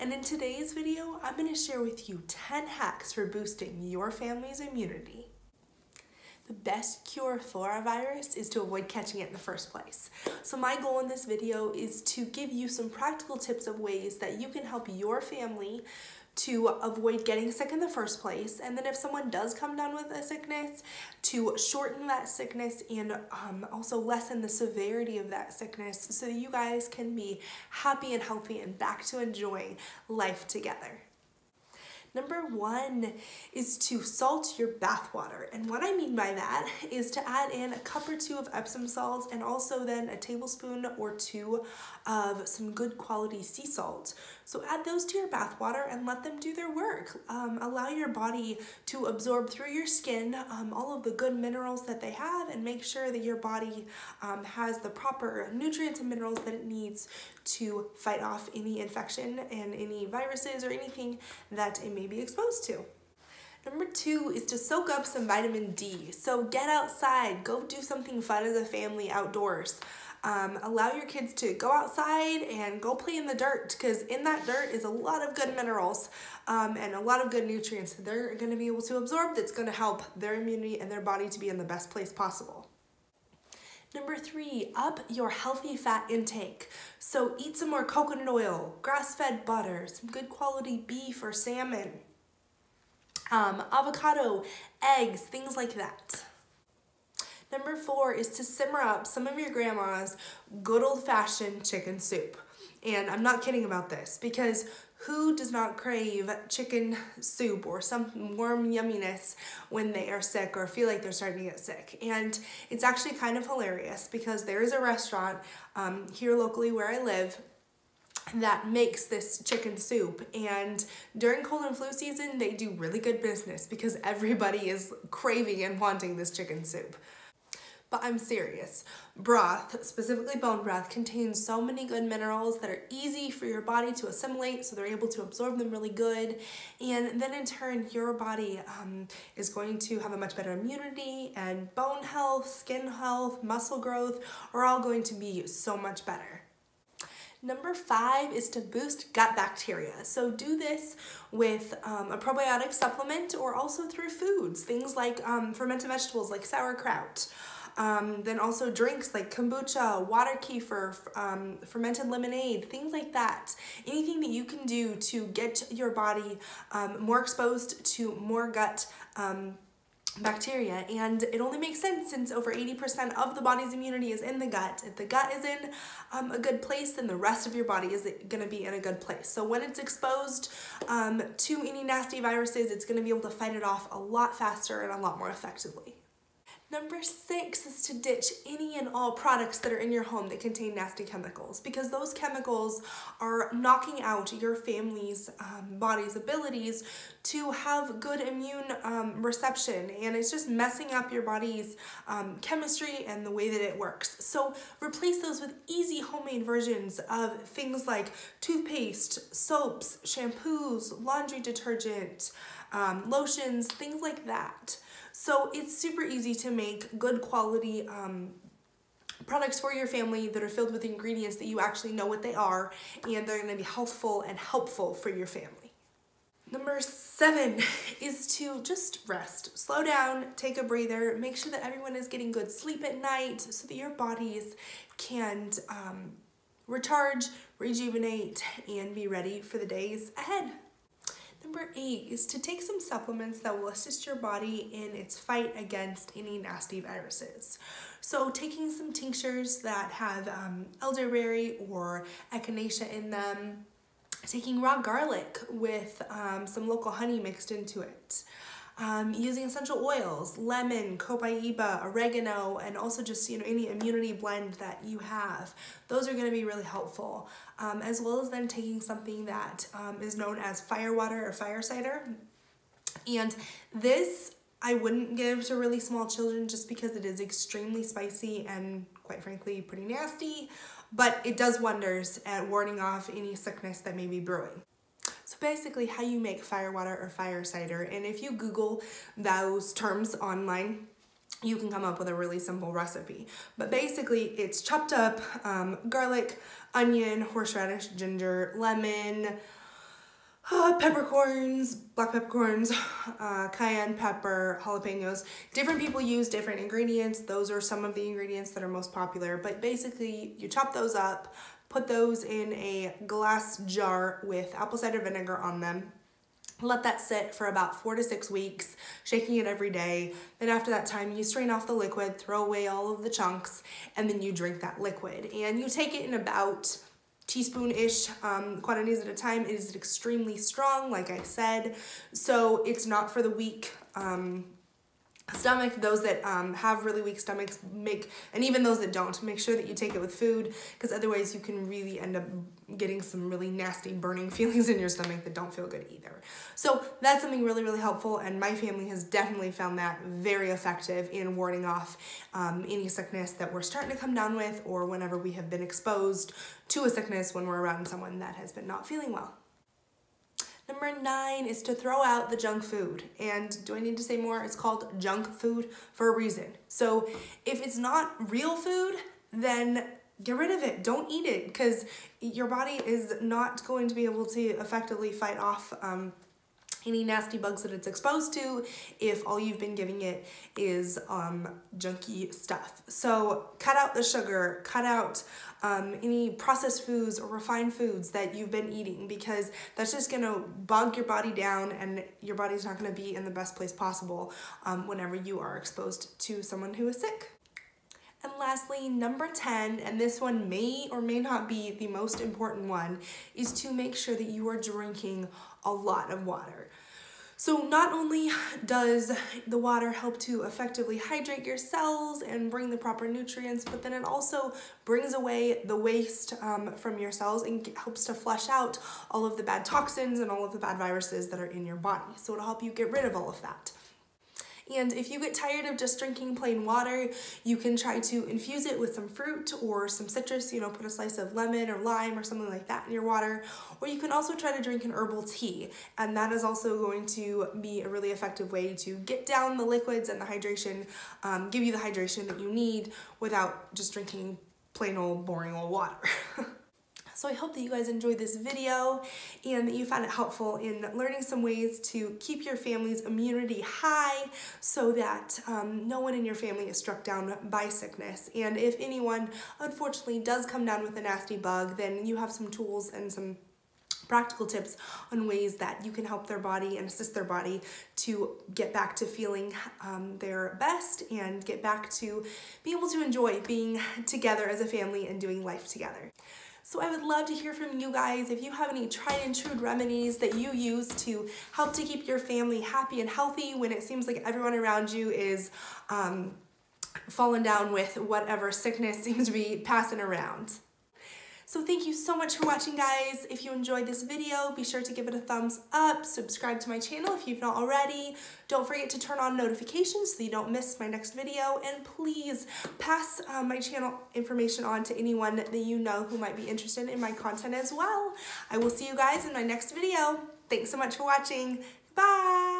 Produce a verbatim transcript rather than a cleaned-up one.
And in today's video, I'm going to share with you ten hacks for boosting your family's immunity. The best cure for a virus is to avoid catching it in the first place. So my goal in this video is to give you some practical tips of ways that you can help your family to avoid getting sick in the first place. And then if someone does come down with a sickness, to shorten that sickness and um, also lessen the severity of that sickness so that you guys can be happy and healthy and back to enjoying life together. Number one is to salt your bath water. And what I mean by that is to add in a cup or two of Epsom salts and also then a tablespoon or two of some good quality sea salt. So add those to your bath water and let them do their work. Um, allow your body to absorb through your skin um, all of the good minerals that they have, and make sure that your body um, has the proper nutrients and minerals that it needs to fight off any infection and any viruses or anything that it may be exposed to. Number two is to soak up some vitamin D. So get outside, go do something fun as a family outdoors. Um, allow your kids to go outside and go play in the dirt, because in that dirt is a lot of good minerals um, and a lot of good nutrients that they're going to be able to absorb, that's going to help their immunity and their body to be in the best place possible. Number three, up your healthy fat intake. So eat some more coconut oil, grass-fed butter, some good quality beef or salmon, um, avocado, eggs, things like that. Number four is to simmer up some of your grandma's good old-fashioned chicken soup. And I'm not kidding about this, because who does not crave chicken soup or some warm yumminess when they are sick or feel like they're starting to get sick? And it's actually kind of hilarious, because there is a restaurant um, here locally where I live that makes this chicken soup, and during cold and flu season they do really good business because everybody is craving and wanting this chicken soup. But I'm serious. Broth, specifically bone broth, contains so many good minerals that are easy for your body to assimilate, so they're able to absorb them really good. And then in turn, your body um, is going to have a much better immunity, and bone health, skin health, muscle growth are all going to be so much better. Number five is to boost gut bacteria. So do this with um, a probiotic supplement, or also through foods, things like um, fermented vegetables like sauerkraut. Um, then also drinks like kombucha, water kefir, um, fermented lemonade, things like that. Anything that you can do to get your body um, more exposed to more gut um, bacteria. And it only makes sense, since over eighty percent of the body's immunity is in the gut. If the gut is in um, a good place, then the rest of your body is going to be in a good place. So when it's exposed um, to any nasty viruses, it's going to be able to fight it off a lot faster and a lot more effectively. Number six is to ditch any and all products that are in your home that contain nasty chemicals, because those chemicals are knocking out your family's um, body's abilities to have good immune um, reception, and it's just messing up your body's um, chemistry and the way that it works. So replace those with easy homemade versions of things like toothpaste, soaps, shampoos, laundry detergent, um, lotions, things like that. So it's super easy to make good quality um, products for your family that are filled with ingredients that you actually know what they are, and they're going to be healthful and helpful for your family. Number seven is to just rest. Slow down, take a breather, make sure that everyone is getting good sleep at night so that your bodies can um, recharge, rejuvenate, and be ready for the days ahead. Number eight is to take some supplements that will assist your body in its fight against any nasty viruses. So taking some tinctures that have um, elderberry or echinacea in them, taking raw garlic with um, some local honey mixed into it, um, using essential oils, lemon, copaiba, oregano, and also just, you know, any immunity blend that you have. Those are going to be really helpful, um, as well as then taking something that um, is known as firewater or fire cider. And this I wouldn't give to really small children, just because it is extremely spicy and, quite frankly, pretty nasty, but it does wonders at warding off any sickness that may be brewing. So basically how you make firewater or fire cider, and if you Google those terms online, you can come up with a really simple recipe. But basically it's chopped up um, garlic, onion, horseradish, ginger, lemon, uh, peppercorns, black peppercorns, uh, cayenne pepper, jalapenos. Different people use different ingredients. Those are some of the ingredients that are most popular, but basically you chop those up, put those in a glass jar with apple cider vinegar on them. Let that sit for about four to six weeks, shaking it every day. Then after that time, you strain off the liquid, throw away all of the chunks, and then you drink that liquid. And you take it in about teaspoon-ish um, quantities at a time. It is extremely strong, like I said, so it's not for the weak um, stomach. Those that um, have really weak stomachs make, and even those that don't, make sure that you take it with food, because otherwise you can really end up getting some really nasty burning feelings in your stomach that don't feel good either. So that's something really, really helpful, and my family has definitely found that very effective in warding off um, any sickness that we're starting to come down with, or whenever we have been exposed to a sickness when we're around someone that has been not feeling well. Number nine is to throw out the junk food. And do I need to say more? It's called junk food for a reason. So if it's not real food, then get rid of it. Don't eat it, because your body is not going to be able to effectively fight off um, any nasty bugs that it's exposed to if all you've been giving it is um, junky stuff. So cut out the sugar, cut out um, any processed foods or refined foods that you've been eating, because that's just gonna bog your body down, and your body's not gonna be in the best place possible um, whenever you are exposed to someone who is sick. And lastly, number ten, and this one may or may not be the most important one, is to make sure that you are drinking a lot of water. So not only does the water help to effectively hydrate your cells and bring the proper nutrients, but then it also brings away the waste um, from your cells and helps to flush out all of the bad toxins and all of the bad viruses that are in your body. So it'll help you get rid of all of that. And if you get tired of just drinking plain water, you can try to infuse it with some fruit or some citrus, you know, put a slice of lemon or lime or something like that in your water. Or you can also try to drink an herbal tea. And that is also going to be a really effective way to get down the liquids and the hydration, um, give you the hydration that you need without just drinking plain old, boring old water. So I hope that you guys enjoyed this video and that you found it helpful in learning some ways to keep your family's immunity high so that um, no one in your family is struck down by sickness. And if anyone unfortunately does come down with a nasty bug, then you have some tools and some practical tips on ways that you can help their body and assist their body to get back to feeling um, their best and get back to being able to enjoy being together as a family and doing life together. So I would love to hear from you guys if you have any tried and true remedies that you use to help to keep your family happy and healthy when it seems like everyone around you is um, fallen down with whatever sickness seems to be passing around. So thank you so much for watching, guys. If you enjoyed this video, be sure to give it a thumbs up, subscribe to my channel if you've not already. Don't forget to turn on notifications so you don't miss my next video, and please pass uh, my channel information on to anyone that you know who might be interested in my content as well. I will see you guys in my next video. Thanks so much for watching. Bye!